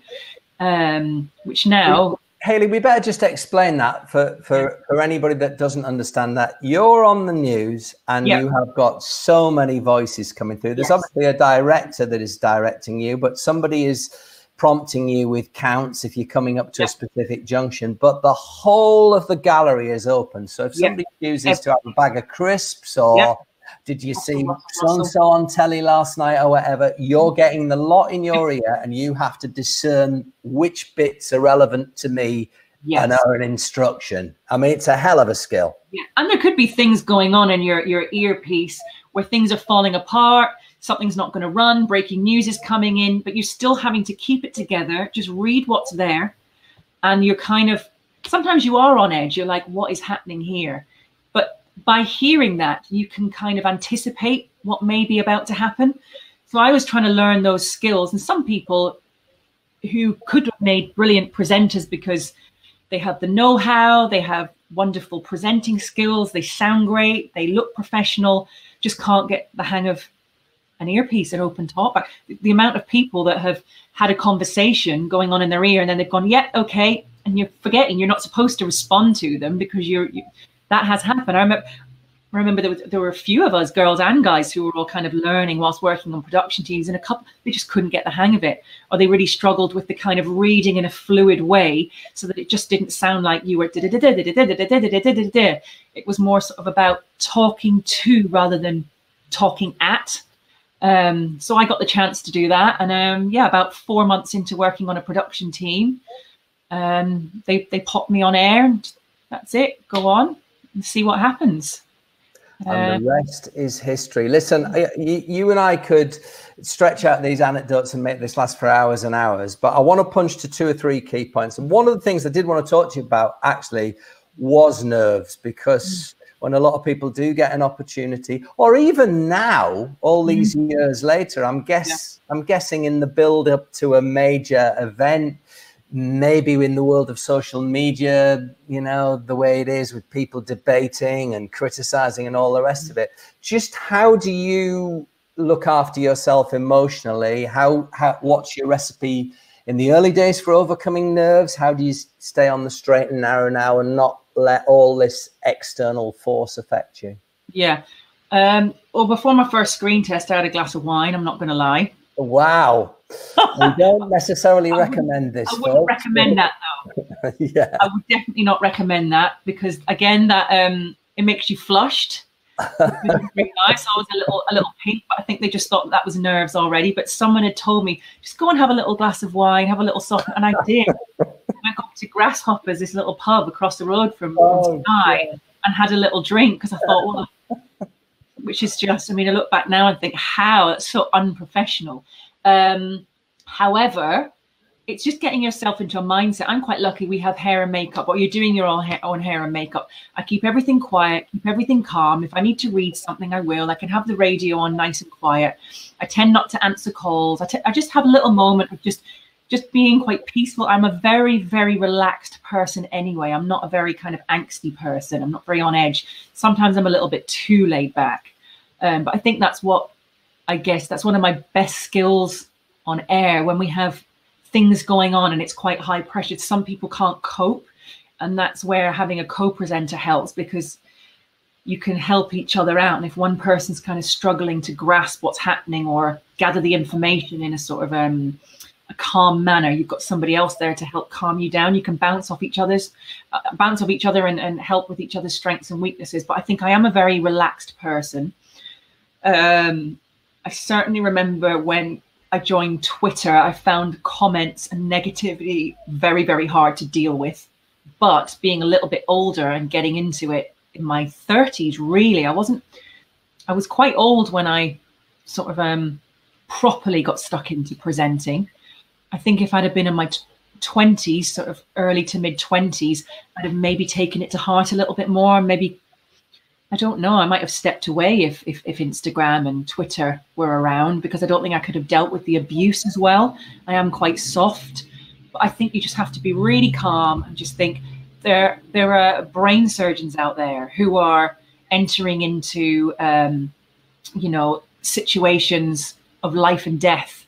um, which now... Hayley, we better just explain that for, for, for anybody that doesn't understand that. You're on the news and yep. You have got so many voices coming through. There's yes. obviously a director that is directing you, but somebody is prompting you with counts if you're coming up to yep. a specific junction. But the whole of the gallery is open. So if somebody yep. chooses yep. to have a bag of crisps or yep. did you see so-and-so on telly last night or whatever, you're getting the lot in your ear and you have to discern which bits are relevant to me yes. and are an instruction. I mean, it's a hell of a skill. Yeah, and there could be things going on in your, your earpiece where things are falling apart, something's not going to run, breaking news is coming in, but you're still having to keep it together, just read what's there and you're kind of, sometimes you are on edge, you're like, what is happening here? But by hearing that, you can kind of anticipate what may be about to happen. So I was trying to learn those skills, and some people who could have made brilliant presenters because they have the know-how, they have wonderful presenting skills, they sound great, they look professional, just can't get the hang of an earpiece and open talk. The amount of people that have had a conversation going on in their ear and then they've gone, yeah, okay, and you're forgetting you're not supposed to respond to them because you're, you, that has happened. I remember, I remember there, was, there were a few of us, girls and guys, who were all kind of learning whilst working on production teams, and a couple, they just couldn't get the hang of it, or they really struggled with the kind of reading in a fluid way so that it just didn't sound like you were da-da-da-da-da-da-da-da-da-da-da-da-da. It was more sort of about talking to rather than talking at. Um, so I got the chance to do that. And um, yeah, about four months into working on a production team, um, they, they popped me on air and that's it, go on and see what happens. And um, the rest is history. Listen, I, you, you and I could stretch out these anecdotes and make this last for hours and hours, but I want to punch to two or three key points. And one of the things I did want to talk to you about actually was nerves, because when a lot of people do get an opportunity, or even now, all these mm-hmm. years later, I'm guess yeah. I'm guessing in the build-up to a major event, maybe in the world of social media, you know, the way it is with people debating and criticizing and all the rest mm-hmm. of it. Just how do you look after yourself emotionally? How, how what's your recipe in the early days for overcoming nerves? How do you stay on the straight and narrow now and not let all this external force affect you? Yeah. Um, well, before my first screen test, I had a glass of wine. I'm not going to lie. Wow. I don't necessarily I recommend this. I wouldn't folks. recommend that, though. Yeah. I would definitely not recommend that, because, again, that um, it makes you flushed. Really nice. I was a little, a little pink, but I think they just thought that was nerves already. But someone had told me, just go and have a little glass of wine, have a little soft, and I did. I got to Grasshoppers, this little pub across the road from oh, Sky, yeah. and had a little drink because I thought, well, which is just, I mean, I look back now and think, how? That's so unprofessional. Um, however, it's just getting yourself into a mindset. I'm quite lucky we have hair and makeup, or you're doing your own, ha own hair and makeup. I keep everything quiet, keep everything calm. If I need to read something, I will. I can have the radio on nice and quiet. I tend not to answer calls. I, t I just have a little moment of just, just being quite peaceful. I'm a very, very relaxed person anyway. I'm not a very kind of angsty person. I'm not very on edge. Sometimes I'm a little bit too laid back. Um, but I think that's what, I guess that's one of my best skills on air, when we have things going on and it's quite high pressure. Some people can't cope, and that's where having a co-presenter helps, because you can help each other out. And if one person's kind of struggling to grasp what's happening or gather the information in a sort of um, a calm manner, you've got somebody else there to help calm you down. You can bounce off each other's, uh, bounce off each other and, and help with each other's strengths and weaknesses. But I think I am a very relaxed person. Um, I certainly remember when I joined Twitter, I found comments and negativity very, very hard to deal with. But being a little bit older and getting into it in my thirties, really, I wasn't, I was quite old when I sort of um, properly got stuck into presenting. I think if I'd have been in my twenties, sort of early to mid twenties, I'd have maybe taken it to heart a little bit more, maybe, I don't know, I might have stepped away if, if, if Instagram and Twitter were around, because I don't think I could have dealt with the abuse as well. I am quite soft, but I think you just have to be really calm and just think there, there are brain surgeons out there who are entering into, um, you know, situations of life and death.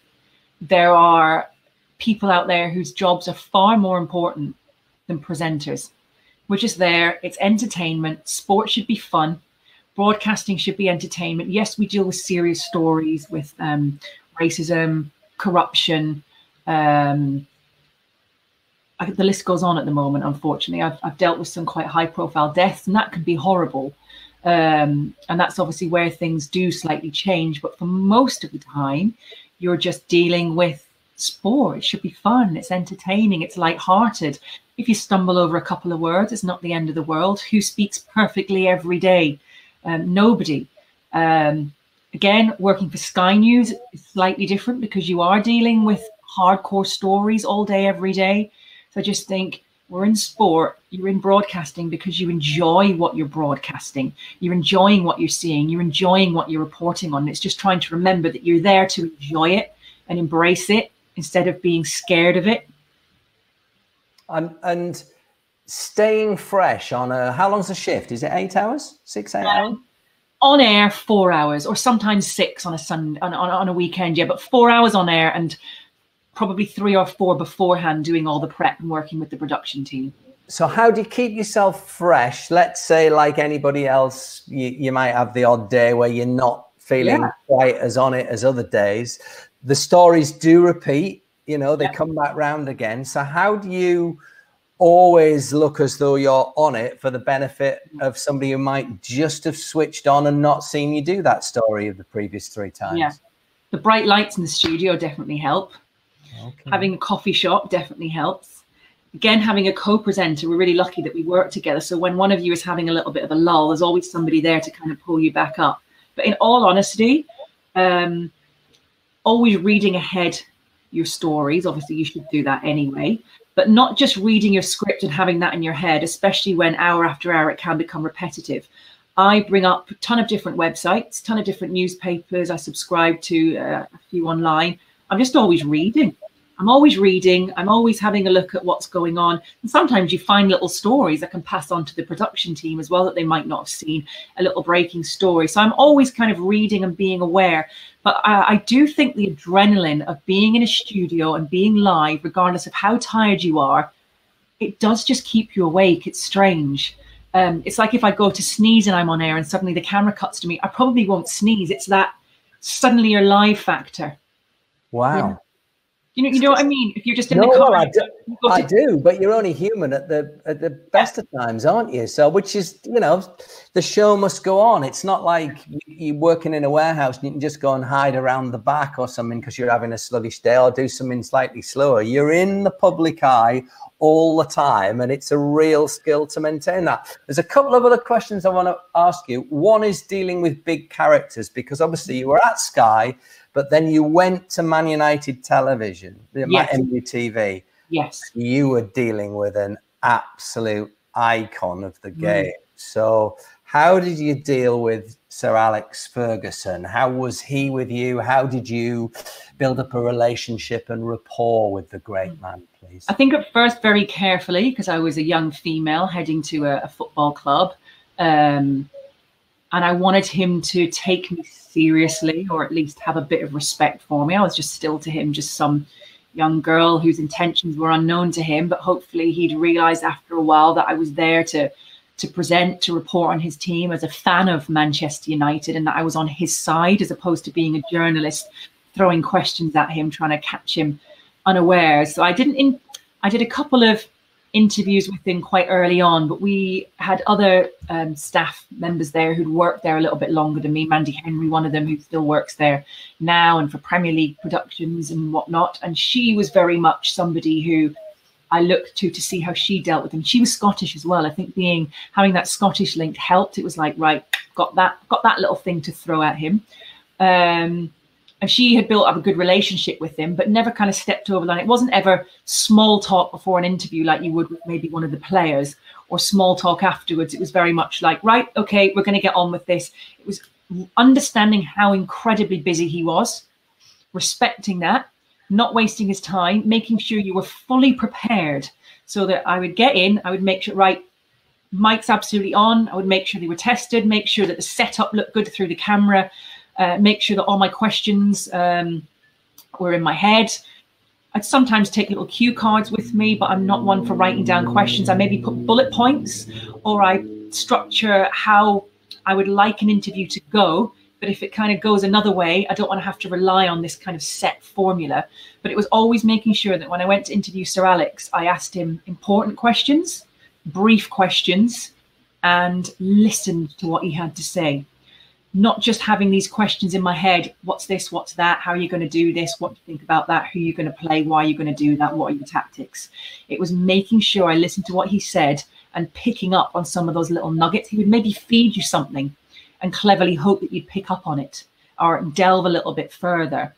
There are people out there whose jobs are far more important than presenters. We're just there. It's entertainment. Sport should be fun. Broadcasting should be entertainment. Yes, we deal with serious stories, with um, racism, corruption. Um, I, the list goes on at the moment, unfortunately. I've, I've dealt with some quite high-profile deaths, and that can be horrible. Um, and that's obviously where things do slightly change. But for most of the time, you're just dealing with sport. It should be fun. It's entertaining. It's lighthearted. If you stumble over a couple of words, it's not the end of the world. Who speaks perfectly every day? Um, nobody. Um, again, working for Sky News is slightly different, because you are dealing with hardcore stories all day, every day. So I just think We're in sport, you're in broadcasting because you enjoy what you're broadcasting. You're enjoying what you're seeing. You're enjoying what you're reporting on. It's just trying to remember that you're there to enjoy it and embrace it instead of being scared of it. Um, and staying fresh on a, how long's the shift? Is it eight hours, six, eight um, hours? On air, four hours or sometimes six on a Sunday, on, on, on a weekend, yeah, but four hours on air and probably three or four beforehand doing all the prep and working with the production team. So how do you keep yourself fresh? Let's say like anybody else, you, you might have the odd day where you're not feeling yeah. quite as on it as other days. The stories do repeat, you know, they yeah. come back round again. So how do you always look as though you're on it for the benefit of somebody who might just have switched on and not seen you do that story of the previous three times? Yeah, the bright lights in the studio definitely help. Okay. Having a coffee shop definitely helps. Again, having a co-presenter, we're really lucky that we work together. So when one of you is having a little bit of a lull, there's always somebody there to kind of pull you back up. But in all honesty, um, always reading ahead your stories. Obviously, you should do that anyway. But not just reading your script and having that in your head, especially when hour after hour it can become repetitive. I bring up a ton of different websites, a ton of different newspapers. I subscribe to uh, a few online. I'm just always reading. I'm always reading. I'm always having a look at what's going on. And sometimes you find little stories that can pass on to the production team as well that they might not have seen, a little breaking story. So I'm always kind of reading and being aware. But I, I do think the adrenaline of being in a studio and being live, regardless of how tired you are, it does just keep you awake. It's strange. Um, it's like if I go to sneeze and I'm on air and suddenly the camera cuts to me, I probably won't sneeze. It's that suddenly you're live factor. Wow. Yeah. You know, you know what I mean? If you're just in no, the car. I do, to... I do, but you're only human at the at the best of times, aren't you? So, which is, you know, the show must go on. It's not like you're working in a warehouse and you can just go and hide around the back or something because you're having a sluggish day or do something slightly slower. You're in the public eye all the time, and it's a real skill to maintain that. There's a couple of other questions I want to ask you. One is dealing with big characters, because obviously you were at Sky, but then you went to Man United Television, yes. M U T V. Yes. You were dealing with an absolute icon of the game. Mm. So how did you deal with Sir Alex Ferguson? How was he with you? How did you build up a relationship and rapport with the great man, please? I think at first very carefully, because I was a young female heading to a, a football club. Um, And I wanted him to take me seriously, or at least have a bit of respect for me. I was just still to him, just some young girl whose intentions were unknown to him. But hopefully he'd realize after a while that I was there to, to present, to report on his team as a fan of Manchester United, and that I was on his side as opposed to being a journalist throwing questions at him, trying to catch him unawares. So I didn't in, I did a couple of interviews with him quite early on, but we had other um, staff members there who'd worked there a little bit longer than me. Mandy Henry, one of them, who still works there now and for Premier League productions and whatnot. And she was very much somebody who I looked to to see how she dealt with him. She was Scottish as well. I think being having that Scottish link helped. It was like, right, got that, got that little thing to throw at him. Um, And she had built up a good relationship with him, but never kind of stepped over the line. It wasn't ever small talk before an interview like you would with maybe one of the players, or small talk afterwards. It was very much like, right, okay, we're going to get on with this. It was understanding how incredibly busy he was, respecting that, not wasting his time, making sure you were fully prepared, so that I would get in, I would make sure, right, mic's absolutely on. I would make sure they were tested, make sure that the setup looked good through the camera. Uh, make sure that all my questions um, were in my head. I'd sometimes take little cue cards with me, but I'm not one for writing down questions. I maybe put bullet points, or I structure how I would like an interview to go. But if it kind of goes another way, I don't want to have to rely on this kind of set formula. But it was always making sure that when I went to interview Sir Alex, I asked him important questions, brief questions, and listened to what he had to say. Not just having these questions in my head, what's this, what's that, how are you going to do this, what do you think about that, who are you going to play, why are you going to do that, what are your tactics? It was making sure I listened to what he said and picking up on some of those little nuggets. He would maybe feed you something and cleverly hope that you'd pick up on it or delve a little bit further.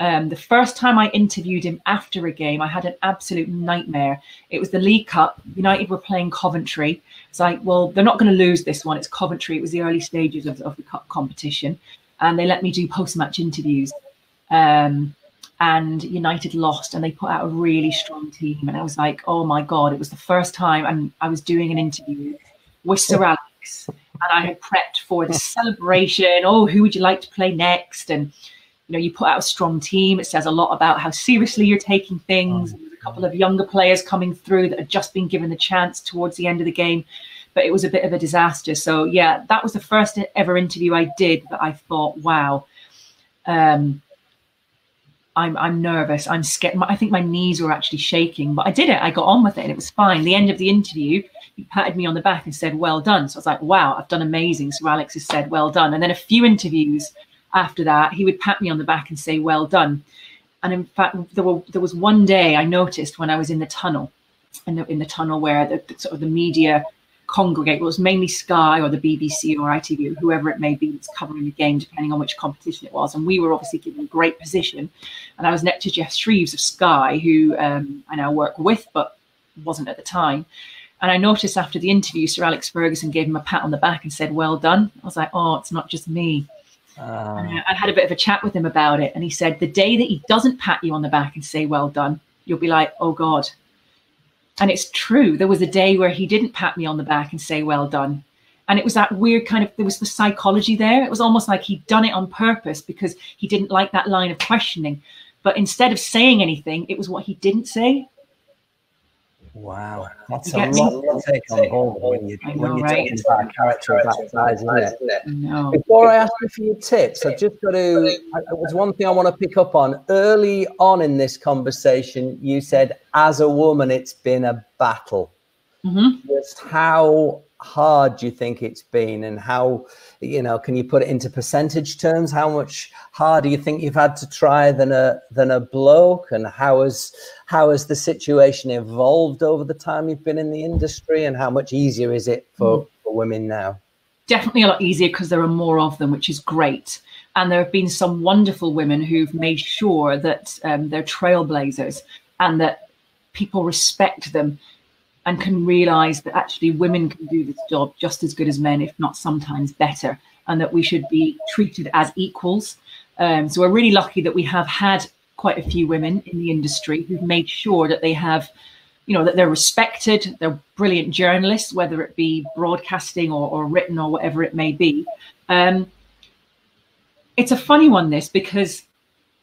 Um, the first time I interviewed him after a game, I had an absolute nightmare. It was the League Cup. United were playing Coventry. It's like, well, they're not going to lose this one. It's Coventry. It was the early stages of, of the cup competition. And they let me do post-match interviews. Um, and United lost, and they put out a really strong team. And I was like, oh, my God. It was the first time and I was doing an interview with Sir Alex. And I had prepped for the celebration. Oh, who would you like to play next? And you know, you put out a strong team. It says a lot about how seriously you're taking things. There's a couple of younger players coming through that had just been given the chance towards the end of the game, but it was a bit of a disaster. So yeah, that was the first ever interview I did that I thought, wow, um, I'm I'm nervous. I'm scared. I think my knees were actually shaking, but I did it. I got on with it, and it was fine. The end of the interview, he patted me on the back and said, "Well done." So I was like, "Wow, I've done amazing." So Alex has said, "Well done," and then a few interviews after that, he would pat me on the back and say, "Well done." And in fact, there, were, there was one day I noticed when I was in the tunnel, in the, in the tunnel where the, the sort of the media congregate, well, it was mainly Sky or the B B C or I T V, or whoever it may be that's covering the game, depending on which competition it was. And we were obviously given a great position. And I was next to Jeff Shreves of Sky, who um, I now work with, but wasn't at the time. And I noticed after the interview, Sir Alex Ferguson gave him a pat on the back and said, "Well done." I was like, oh, it's not just me. Um, I had a bit of a chat with him about it, and he said the day that he doesn't pat you on the back and say well done, you'll be like, oh God. And it's true, there was a day where he didn't pat me on the back and say well done, and it was that weird kind of, there was the psychology there. It was almost like he'd done it on purpose because he didn't like that line of questioning, but instead of saying anything, it was what he didn't say. Wow, that's a lot to take on board when you're, know, when you're right? talking about a character of that size, isn't it? No. Before I ask you for your tips, I've just got to, it was one thing I want to pick up on. Early on in this conversation, you said, as a woman, it's been a battle. Mm-hmm. Just how hard do you think it's been, and how, you know, can you put it into percentage terms? How much harder you think you've had to try than a than a bloke, and how has how has the situation evolved over the time you've been in the industry, and how much easier is it for, mm. for women now? Definitely a lot easier because there are more of them, which is great. And there have been some wonderful women who've made sure that um, they're trailblazers and that people respect them and can realize that actually women can do this job just as good as men, if not sometimes better, and that we should be treated as equals. Um, so we're really lucky that we have had quite a few women in the industry who've made sure that they have, you know, that they're respected, they're brilliant journalists, whether it be broadcasting or, or written or whatever it may be. Um, it's a funny one, this, because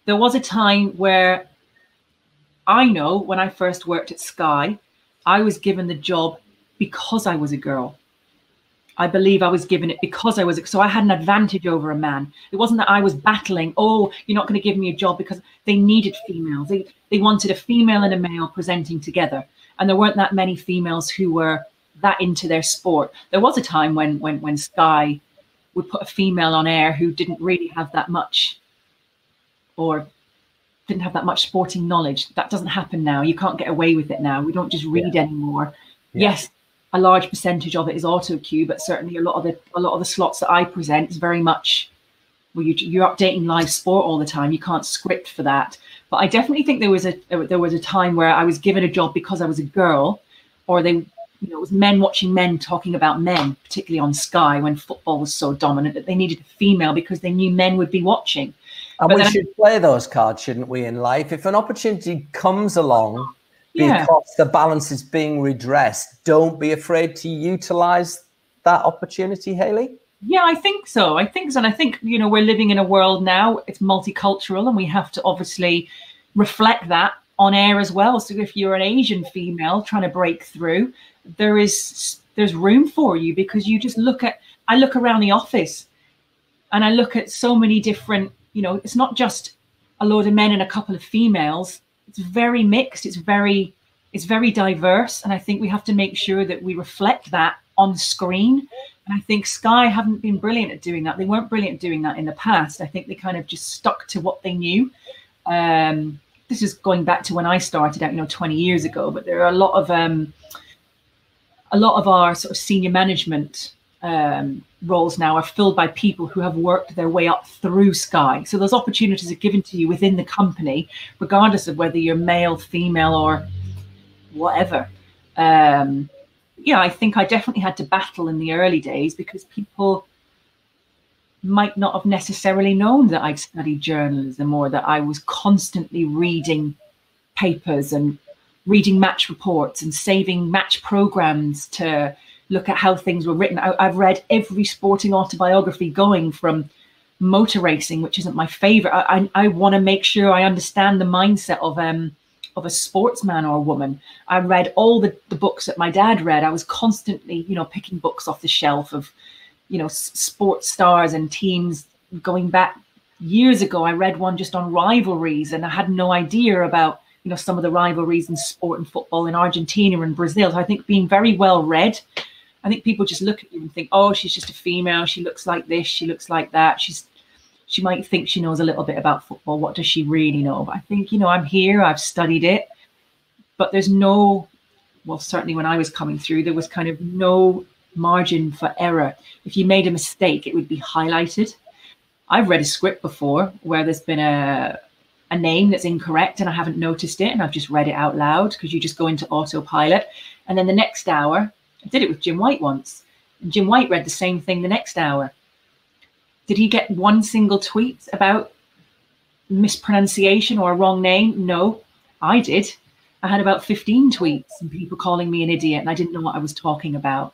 there was a time where I know when I first worked at Sky, I was given the job because I was a girl. I believe I was given it because I was, a, so I had an advantage over a man. It wasn't that I was battling, oh, you're not going to give me a job, because they needed females. They, they wanted a female and a male presenting together. And there weren't that many females who were that into their sport. There was a time when, when, when Sky would put a female on air who didn't really have that much, or didn't have that much sporting knowledge. That doesn't happen now. You can't get away with it now. We don't just read yeah. anymore. Yeah. Yes, a large percentage of it is auto cue, but certainly a lot of the a lot of the slots that I present is very much, well, you, you're updating live sport all the time. You can't script for that. But I definitely think there was a there was a time where I was given a job because I was a girl, or they, you know, it was men watching men talking about men, particularly on Sky when football was so dominant that they needed a female because they knew men would be watching. And but we should play those cards, shouldn't we, in life? If an opportunity comes along yeah. because the balance is being redressed, don't be afraid to utilise that opportunity, Hayley? Yeah, I think so. I think so. And I think, you know, we're living in a world now, it's multicultural, and we have to obviously reflect that on air as well. So if you're an Asian female trying to break through, there is there's room for you, because you just look at, I look around the office and I look at so many different, you know, it's not just a load of men and a couple of females. It's very mixed. It's very, it's very diverse. And I think we have to make sure that we reflect that on screen. And I think Sky haven't been brilliant at doing that. They weren't brilliant at doing that in the past. I think they kind of just stuck to what they knew. Um, this is going back to when I started out, you know, twenty years ago, but there are a lot of, um, a lot of our sort of senior management um, roles now are filled by people who have worked their way up through Sky. So those opportunities are given to you within the company, regardless of whether you're male, female, or whatever. Um, yeah, I think I definitely had to battle in the early days because people might not have necessarily known that I'd studied journalism or that I was constantly reading papers and reading match reports and saving match programs to look at how things were written. I, I've read every sporting autobiography going from motor racing, which isn't my favorite. I, I, I want to make sure I understand the mindset of um of a sportsman or a woman. I read all the, the books that my dad read. I was constantly, you know, picking books off the shelf of, you know, sports stars and teams going back years ago. I read one just on rivalries and I had no idea about, you know, some of the rivalries in sport and football in Argentina and Brazil. So I think being very well read, I think people just look at you and think, oh, she's just a female. She looks like this. She looks like that. She's, she might think she knows a little bit about football. What does she really know? But I think, you know, I'm here, I've studied it, but there's no, well, certainly when I was coming through, there was kind of no margin for error. If you made a mistake, it would be highlighted. I've read a script before where there's been a, a name that's incorrect and I haven't noticed it and I've just read it out loud because you just go into autopilot. And then the next hour, I did it with Jim White once, and Jim White read the same thing the next hour. Did he get one single tweet about mispronunciation or a wrong name? No, I did. I had about fifteen tweets and people calling me an idiot and I didn't know what I was talking about.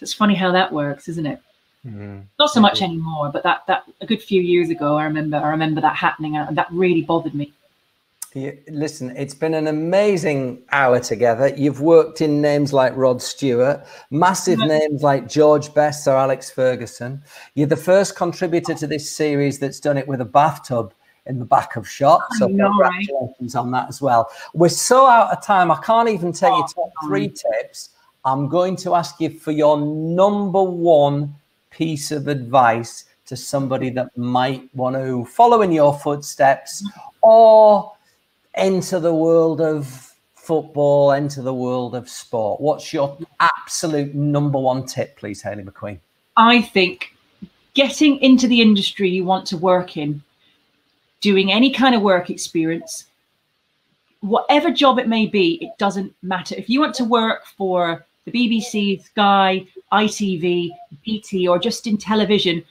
So it's funny how that works, isn't it? Mm-hmm. Not so much anymore, but that that a good few years ago, I remember I remember that happening, and that really bothered me. You, listen, it's been an amazing hour together. You've worked in names like Rod Stewart, massive mm-hmm. names like George Best, Sir Alex Ferguson. You're the first contributor to this series that's done it with a bathtub in the back of shop. So know, congratulations right? on that as well. We're so out of time. I can't even tell oh, you top three tips. I'm going to ask you for your number one piece of advice to somebody that might want to follow in your footsteps or enter the world of football, enter the world of sport. What's your absolute number one tip, please, Hayley McQueen? I think getting into the industry you want to work in, doing any kind of work experience, whatever job it may be, it doesn't matter. If you want to work for the B B C, Sky, I T V, B T, or just in television,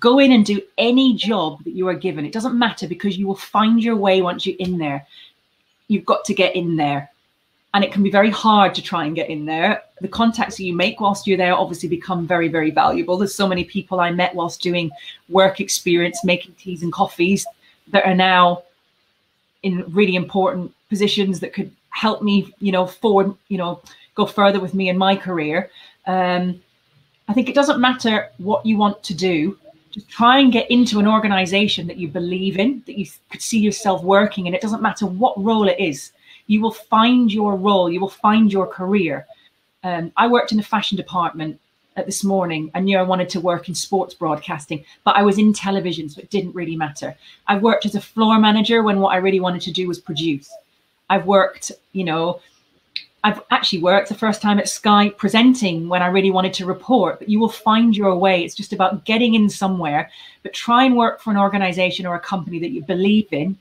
go in and do any job that you are given. It doesn't matter because you will find your way once you're in there. You've got to get in there. And it can be very hard to try and get in there. The contacts that you make whilst you're there obviously become very, very valuable. There's so many people I met whilst doing work experience, making teas and coffees that are now in really important positions that could help me, you know, forward, you know, go further with me in my career. Um, I think it doesn't matter what you want to do. Just try and get into an organization that you believe in, that you could see yourself working in. It doesn't matter what role it is. You will find your role. You will find your career. Um, I worked in the fashion department at This Morning. I knew I wanted to work in sports broadcasting, but I was in television, so it didn't really matter. I've worked as a floor manager when what I really wanted to do was produce. I've worked, you know, I've actually worked the first time at Sky presenting when I really wanted to report, but you will find your way. It's just about getting in somewhere, but try and work for an organization or a company that you believe in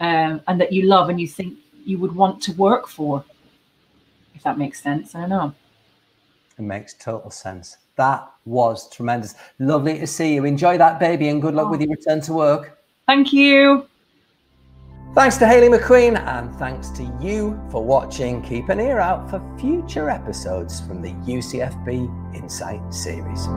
um, and that you love and you think you would want to work for, if that makes sense. I don't know. It makes total sense. That was tremendous. Lovely to see you. Enjoy that, baby, and good luck oh. with your return to work. Thank you. Thanks to Hayley McQueen, and thanks to you for watching. Keep an ear out for future episodes from the U C F B Insight series.